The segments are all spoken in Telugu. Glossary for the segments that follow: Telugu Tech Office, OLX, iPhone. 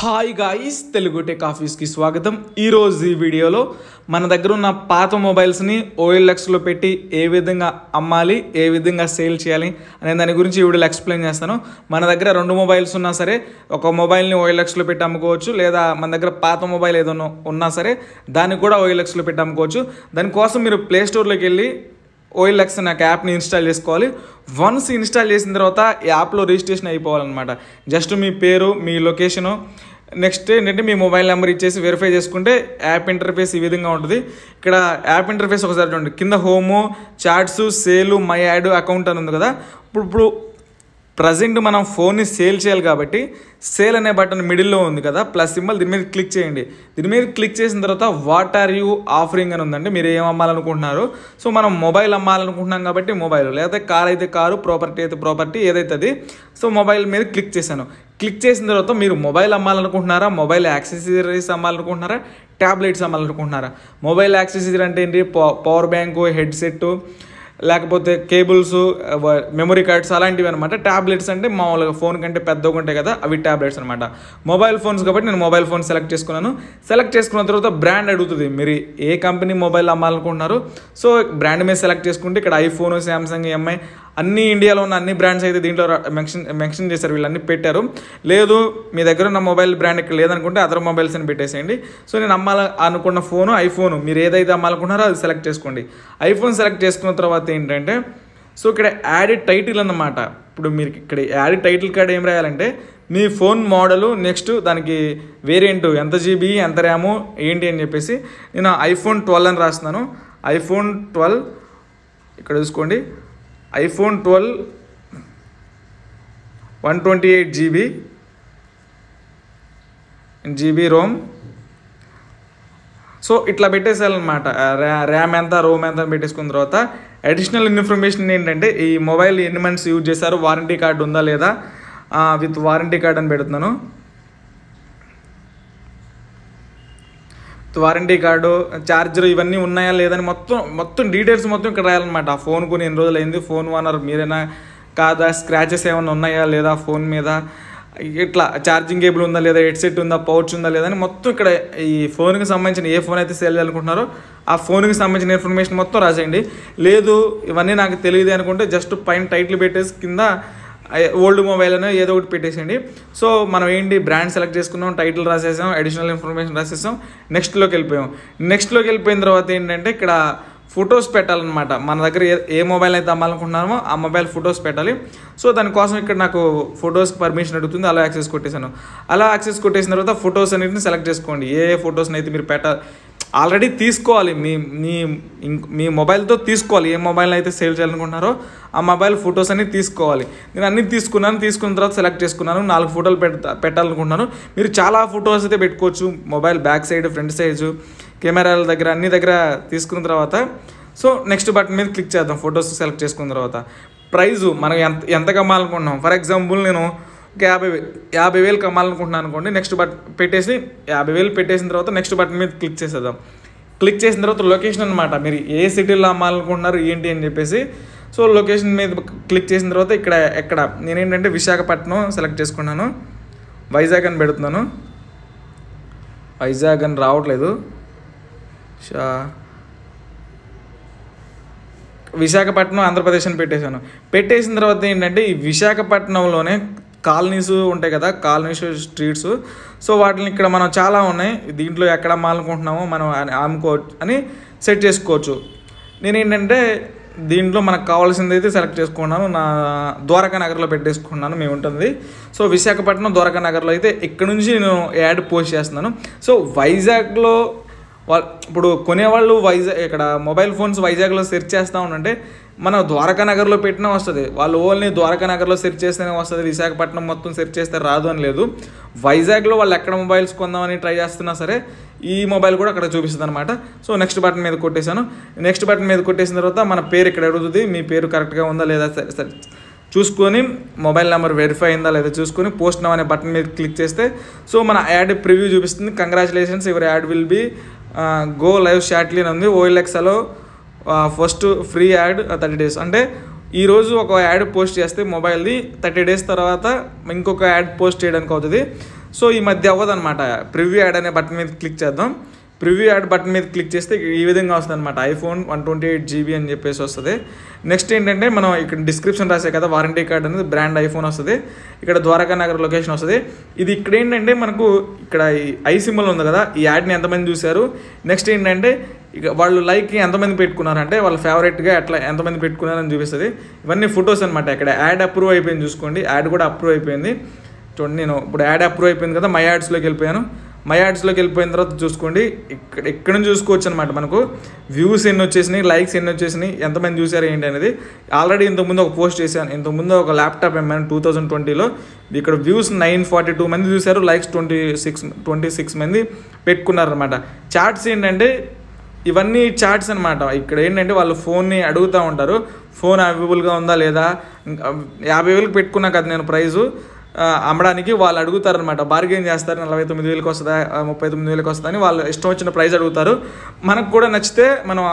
High guys Telugu tech office की स्वागतम। वीडियो लो मन दग्गर उन्न पात मोबाइल्स नी OLX लो पेट्टी ए विधंगा अम्माली ए विधंगा सेल चेयाली अने दानि गुरिंची वीडियो एक्सप्लेन चेस्तानु। मन दग्गर रेंडु मोबाइल्स उन्ना सरे ओक मोबाइल नी OLX लो पेट्टी अम्मुकोवच्चु लेदा मन दग्गर पात मोबाइल एदोनो उन्ना सरे दानि कूडा OLX लो पेट्टी अम्मुकोवच्चु। दानि कोसम मीरु प्ले स्टोर लोकी वेल्ली OLX అనే యాప్ ని ఇన్‌స్టాల్ చేసుకోవాలి। వన్స్ ఇన్‌స్టాల్ చేసిన తర్వాత యాప్ లో రిజిస్ట్రేషన్ అయిపోవాలన్నమాట। జస్ట్ మీ పేరు మీ లొకేషన్ నెక్స్ట్ ఏంటంటే మీ మొబైల్ నంబర్ ఇచ్చేసి వెరిఫై చేసుకుంటే యాప్ ఇంటర్ఫేస్ ఈ విధంగా ఉంటుంది। ఇక్కడ యాప్ ఇంటర్ఫేస్ ఒకసారి చూడండి, కింద home chats sale my ad account అని ఉంది కదా। ఇప్పుడు ప్రజెంట్ మనం ఫోన్ ని సేల్ చేయాలి కాబట్టి సేల్ అనే బటన్ మిడిల్ లో ఉంది కదా ప్లస్ సింబల్, దీని మీద క్లిక్ చేయండి। దీని మీద క్లిక్ చేసిన తర్వాత వాట్ ఆర్ యూ ఆఫరింగ్ అని ఉందండి, మీరు ఏం అమ్మాలనుకుంటున్నారు। సో మనం మొబైల్ అమ్మాలనుకుంటున్నాం కాబట్టి మొబైల్, లేకపోతే కార్ అయితే కారు, ప్రాపర్టీ అయితే ప్రాపర్టీ ఏదైతే అది। సో మొబైల్ మీద క్లిక్ చేశాను, క్లిక్ చేసిన తర్వాత మీరు మొబైల్ అమ్మాలనుకుంటున్నారా, మొబైల్ యాక్సెసరీస్ అమ్మాలనుకుంటున్నారా, ట్యాబ్లెట్స్ అమ్మాలనుకుంటున్నారా। మొబైల్ యాక్సెసరీస్ అంటే ఏంటి, పవర్ బ్యాంకు, హెడ్ సెట్, లేకపోతే కేబుల్స్, మెమరీ కార్డ్స్ అలాంటివి అనమాట। ట్యాబ్లెట్స్ అంటే మామూలుగా ఫోన్ కంటే పెద్దగా ఉంటాయి కదా అవి ట్యాబ్లెట్స్ అనమాట। మొబైల్ ఫోన్స్ కాబట్టి నేను మొబైల్ ఫోన్ సెలెక్ట్ చేసుకున్నాను। సెలెక్ట్ చేసుకున్న తర్వాత బ్రాండ్ అడుగుతుంది, మీరు ఏ కంపెనీ మొబైల్ అమ్మాలనుకుంటున్నారు। సో బ్రాండ్ మీద సెలెక్ట్ చేసుకుంటే ఇక్కడ ఐఫోన్, శాంసంగ్, ఎంఐ అన్ని ఇండియాలో ఉన్న అన్ని బ్రాండ్స్ అయితే దీంట్లో మెన్షన్ చేశారు, వీళ్ళన్నీ పెట్టారు। లేదు మీ దగ్గర ఉన్న మొబైల్ బ్రాండ్ ఇక్కడ లేదనుకుంటే అదర్ మొబైల్స్ అని పెట్టేసేయండి। సో నేను అమ్మాలనుకున్న ఫోను ఐఫోన్, మీరు ఏదైతే అమ్మాలనుకున్నారో అది సెలెక్ట్ చేసుకోండి। ఐఫోన్ సెలెక్ట్ చేసుకున్న తర్వాత ఏంటంటే సో ఇక్కడ యాడ్ టైటిల్ అన్నమాట। ఇప్పుడు మీరు ఇక్కడ యాడ్ టైటిల్ కార్డ్ ఏం రాయాలంటే మీ ఫోన్ మోడలు, నెక్స్ట్ దానికి వేరియంట్, ఎంత జీబీ, ఎంత ర్యాము ఏంటి అని చెప్పేసి నేను iPhone 12 అని రాస్తున్నాను। iPhone 12 ఇక్కడ చూసుకోండి, iPhone 12 128 GB రోమ్। సో ఇట్లా పెట్టేసేయాలన్నమాట, ర్యామ్ ఎంత రోమ్ ఎంత పెట్టేసుకున్న తర్వాత అడిషనల్ ఇన్ఫర్మేషన్ ఏంటంటే ఈ మొబైల్ ఎన్ని మంత్స్ యూజ్ చేశారు, వారంటీ కార్డు ఉందా లేదా, విత్ వారంటీ కార్డ్ అని పెడుతున్నాను। వారంటీ కార్డు, ఛార్జర్ ఇవన్నీ ఉన్నాయా లేదని మొత్తం డీటెయిల్స్ మొత్తం ఇక్కడ రాయాలన్నమాట। ఆ ఫోన్ కొన్ని ఎన్ని రోజులు అయింది, ఫోన్ ఓనర్ మీరేనా కాదా, స్క్రాచెస్ ఏమైనా ఉన్నాయా లేదా ఫోన్ మీద, ఇట్లా ఛార్జింగ్ కేబుల్ ఉందా లేదా, హెడ్సెట్ ఉందా, పౌచ్ ఉందా లేదా అని మొత్తం ఇక్కడ ఈ ఫోన్కి సంబంధించిన ఏ ఫోన్ అయితే సేల్ చేయాలనుకుంటున్నారో ఆ ఫోన్కి సంబంధించిన ఇన్ఫర్మేషన్ మొత్తం రాసేయండి। లేదు ఇవన్నీ నాకు తెలియదు అనుకుంటే జస్ట్ పైన టైటిల్ పెట్టేసి కింద ఓల్డ్ మొబైల్ అనే ఏదో ఒకటి పెట్టేసేయండి। సో మనం ఏంటి బ్రాండ్ సెలెక్ట్ చేసుకున్నాం, టైటిల్ రాసేసాం, అడిషనల్ ఇన్ఫర్మేషన్ రాసేసాం, నెక్స్ట్లోకి వెళ్ళిపోయాం। నెక్స్ట్లోకి వెళ్ళిపోయిన తర్వాత ఏంటంటే ఇక్కడ ఫొటోస్ పెట్టాలన్నమాట। మన దగ్గర ఏ మొబైల్ అయితే అమ్మాలనుకుంటున్నామో ఆ మొబైల్ ఫొటోస్ పెట్టాలి। సో దానికోసం ఇక్కడ నాకు ఫొటోస్కి పర్మిషన్ అడుగుతుంది, అలా యాక్సెస్ కొట్టేశాను। అలా యాక్సెస్ కొట్టేసిన తర్వాత ఫొటోస్ అన్నింటిని సెలెక్ట్ చేసుకోండి, ఏ ఫొటోస్ని అయితే మీరు పెట్టాలి ఆల్రెడీ తీసుకోవాలి మీ మొబైల్తో తీసుకోవాలి, ఏ మొబైల్ అయితే సేల్ చేయాలనుకుంటున్నారో ఆ మొబైల్ ఫొటోస్ అన్నీ తీసుకోవాలి। నేను అన్నీ తీసుకున్న తర్వాత సెలెక్ట్ చేసుకున్నాను, 4 ఫోటోలు పెట్టాలనుకుంటున్నాను। మీరు చాలా ఫొటోస్ అయితే పెట్టుకోవచ్చు, mobile back side, front size, కెమెరాల దగ్గర అన్ని దగ్గర తీసుకున్న తర్వాత సో నెక్స్ట్ బటన్ మీద క్లిక్ చేద్దాం। ఫొటోస్ సెలెక్ట్ చేసుకున్న తర్వాత ప్రైజు మనం ఎంత కమ్మాలనుకుంటున్నాం, ఫర్ ఎగ్జాంపుల్ నేను 50,000 కమ్మాలనుకుంటున్నాను అనుకోండి। నెక్స్ట్ బటన్ పెట్టేసి 50,000 పెట్టేసిన తర్వాత నెక్స్ట్ బటన్ మీద క్లిక్ చేసేద్దాం। క్లిక్ చేసిన తర్వాత లొకేషన్ అనమాట, మీరు ఏ సిటీలో అమ్మాలనుకుంటున్నారు ఏంటి అని చెప్పేసి సో లొకేషన్ మీద క్లిక్ చేసిన తర్వాత ఇక్కడ ఎక్కడ నేనేంటంటే విశాఖపట్నం సెలెక్ట్ చేసుకున్నాను, వైజాగ్ అని పెడుతున్నాను, వైజాగ్ అని రావట్లేదు, విశాఖపట్నం ఆంధ్రప్రదేశ్ అని పెట్టేశాను। పెట్టేసిన తర్వాత ఏంటంటే ఈ విశాఖపట్నంలోనే కాలనీస్ ఉంటాయి కదా, కాలనీస్, స్ట్రీట్స్, సో వాటిని ఇక్కడ మనం చాలా ఉన్నాయి, దీంట్లో ఎక్కడ అమ్మాలనుకుంటున్నామో మనం అమ్ముకోవచ్చు అని సెట్ చేసుకోవచ్చు। నేనేంటంటే దీంట్లో మనకు కావాల్సింది అయితే సెలెక్ట్ చేసుకున్నాను, నా ద్వారకా నగర్లో పెట్టేసుకున్నాను మేము ఉంటుంది। సో విశాఖపట్నం ద్వారకా నగర్లో అయితే ఇక్కడ నుంచి నేను యాడ్ పోస్ట్ చేస్తున్నాను। సో వైజాగ్లో ఇప్పుడు కొనేవాళ్ళు వైజాగ్ ఇక్కడ మొబైల్ ఫోన్స్ వైజాగ్లో సెర్చ్ చేస్తూ ఉంటే మనం ద్వారకా నగర్లో పెట్టినా వస్తుంది, వాళ్ళు ఓన్లీ ద్వారకా నగర్లో సెర్చ్ చేస్తేనే వస్తుంది, విశాఖపట్నం మొత్తం సెర్చ్ చేస్తే రాదు అని లేదు। వైజాగ్లో వాళ్ళు ఎక్కడ మొబైల్స్ కొందామని ట్రై చేస్తున్నా సరే ఈ మొబైల్ కూడా అక్కడ చూపిస్తుంది అనమాట। సో నెక్స్ట్ బటన్ మీద కొట్టేశాను, నెక్స్ట్ బటన్ మీద కొట్టేసిన తర్వాత మన పేరు ఇక్కడ అడుగుతుంది, మీ పేరు కరెక్ట్గా ఉందా లేదా చూసుకొని మొబైల్ నెంబర్ వెరిఫై అయిందా లేదా చూసుకొని పోస్ట్ నౌ అనే బటన్ మీద క్లిక్ చేస్తే సో మన యాడ్ ప్రివ్యూ చూపిస్తుంది, congratulations your ad will be go live shortly అని ఉంది, OLX అలో ఫస్ట్ ఫ్రీ యాడ్ 30 days అంటే ఈరోజు ఒక యాడ్ పోస్ట్ చేస్తే మొబైల్ది 30 days తర్వాత ఇంకొక యాడ్ పోస్ట్ చేయడానికి అవుతుంది। सो ई मध्य अवदनमाट प्रिव्यू याड अने बटन मीद क्लिक चेद्दाम प्रिव्यू याड बटन मीद क्लिक चेस्ते ई विधंगा वस्तुंदन्नमाट iPhone 128GB అని చెప్పేసి వస్తది నెక్స్ట్ ఏంటంటే మనం ఇక్కడ డిస్క్రిప్షన్ రాసే కదా వారంటీ కార్డ్ అనేది బ్రాండ్ iPhone వస్తది ఇక్కడ ద్వారకా నగర్ లొకేషన్ వస్తది ఇది ఇక్కడ ఏంటంటే మనకు ఇక్కడ ఐ సింబల్ ఉంది కదా ఈ యాడ్ ని ఎంత మంది చూశారు నెక్స్ట్ ఏంటంటే ఇక వాళ్ళు లైక్ ని ఎంత మంది పెట్టుకున్నారు అంటే వాళ్ళ ఫేవరెట్ గా అట్లా ఎంత మంది పెట్టుకున్నారు అని చూపిస్తది ఇవన్నీ ఫోటోస్ అన్నమాట ఇక్కడ యాడ్ అప్రూవ్ అయిపోయింది చూసుకోండి యాడ్ కూడా అప్రూవ్ అయిపోయింది చూడండి నేను ఇప్పుడు యాడ్ అప్రూవ్ అయిపోయింది కదా మై యాడ్స్ లోకి వెళ్ళిపోయాను మై యాడ్స్ లోకి వెళ్ళిపోయిన తర్వాత చూసుకోండి ఇక్కడ ఎక్కడ నుంచి చూసుకోవచ్చు అన్నమాట మనకు వ్యూస్ ఎన్ని వచ్చేసినాయి లైక్స్ ఎన్ని వచ్చేసినాయి ఎంత మంది చూశారు ఏంటి అనేది ఆల్రెడీ ఇంత ముందు ఒక పోస్ట్ చేశాను ఇంత ముందు ఒక ల్యాప్టాప్ ఎమ్మాను 2020 లో ఇక్కడ వ్యూస్ 942 మంది చూశారు లైక్స్ 26 మంది పెట్టుకున్నారు అన్నమాట చాట్స్ ఏంటంటే ఇవన్నీ చాట్స్ అన్నమాట ఇక్కడ ఏంటంటే వాళ్ళు ఫోన్ ని అడుగుతా ఉంటారు ఫోన్ అవైలబుల్ గా ఉందా లేదా 50,000 పెట్టుకున్నా కదా నేను ప్రైస్ అమ్మడానికి వాళ్ళు అడుగుతారు అన్నమాట బార్గెన్ చేస్తారు 49,000 వస్తదా 39,000 వస్తదని వాళ్ళు ఇష్టం వచ్చిన ప్రైస్ అడుగుతారు మనకు కూడా నచ్చితే మనం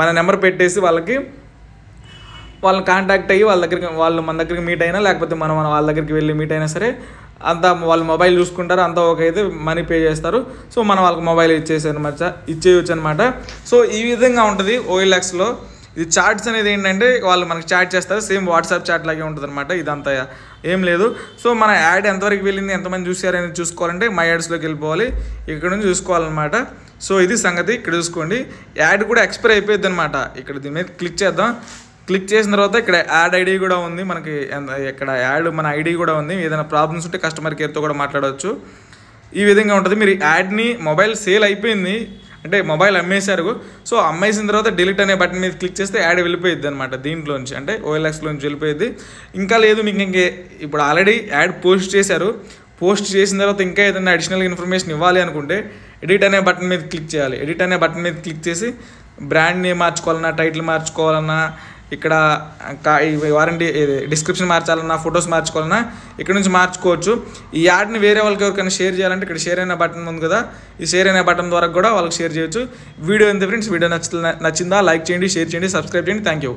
మన నెంబర్ పెట్టేసి వాళ్ళని కాంటాక్ట్ అయ్యి వాళ్ళు మన దగ్గరికి మీట్ అయినా లేకపోతే మనం వాళ్ళ దగ్గరికి వెళ్ళి మీట్ అయినా సరే అంతా వాళ్ళు మొబైల్ చూసుకుంటారు అంతా ఓకే అయితే మనీ పే చేస్తారు సో మనం వాళ్ళకి మొబైల్ ఇచ్చేయచ్చు అనమాట సో ఈ విధంగా ఉంటుంది OLXలో ఇది చాట్స్ అనేది ఏంటంటే వాళ్ళు మనకి చాట్ చేస్తారు సేమ్ వాట్సాప్ చాట్ లాగే ఉంటుంది అనమాట ఇదంతా ఏం లేదు సో మన యాడ్ ఎంతవరకు వెళ్ళింది ఎంతమంది చూశారు అనేది చూసుకోవాలంటే మై యాడ్స్లోకి వెళ్ళిపోవాలి ఇక్కడ నుంచి చూసుకోవాలన్నమాట సో ఇది సంగతి ఇక్కడ చూసుకోండి యాడ్ కూడా ఎక్స్పైర్ అయిపోయింది అనమాట ఇక్కడ దీని మీద క్లిక్ చేద్దాం క్లిక్ చేసిన తర్వాత ఇక్కడ యాడ్ ఐడి కూడా ఉంది మనకి ఇక్కడ యాడ్ మన ఐడి కూడా ఉంది ఏదైనా ప్రాబ్లమ్స్ ఉంటే కస్టమర్ కేర్తో కూడా మాట్లాడవచ్చు ఈ విధంగా ఉంటుంది మీరు యాడ్ని మొబైల్ సేల్ అయిపోయింది అంటే మొబైల్ అమ్మేశారు సో అమ్మేసిన తర్వాత డిలీట్ అనే బటన్ మీద క్లిక్ చేస్తే యాడ్ వెళ్ళిపోయిద్ది అనమాట దీంట్లోంచి అంటే OLXలోంచి వెళ్ళిపోయింది ఇంకా లేదు మీకు ఇంకే ఇప్పుడు ఆల్రెడీ యాడ్ పోస్ట్ చేశారు పోస్ట్ చేసిన తర్వాత ఇంకా ఏదైనా అడిషనల్ ఇన్ఫర్మేషన్ ఇవ్వాలి అనుకుంటే ఎడిట్ అనే బటన్ మీద క్లిక్ చేయాలి ఎడిట్ అనే బటన్ మీద క్లిక్ చేసి బ్రాండ్ నేమ్ మార్చుకోవాలన్నా టైటిల్ మార్చుకోవాలన్నా ఇక్కడ వారంటీ డిస్క్రిప్షన్ మార్చాలన్నా ఫొటోస్ మార్చుకోవాలన్నా ఇక్కడ నుంచి మార్చుకోవచ్చు ఈ యాడ్ని వేరే వాళ్ళకి ఎవరికైనా షేర్ చేయాలంటే ఇక్కడ షేర్ అయిన బటన్ ఉంది కదా ఈ షేర్ అయిన బటన్ ద్వారా కూడా వాళ్ళకి షేర్ చేయొచ్చు వీడియో ఎంత ఫ్రెండ్స్ వీడియో నచ్చిందా లైక్ చేయండి షేర్ చేయండి సబ్స్క్రైబ్ చేయండి థ్యాంక్ యూ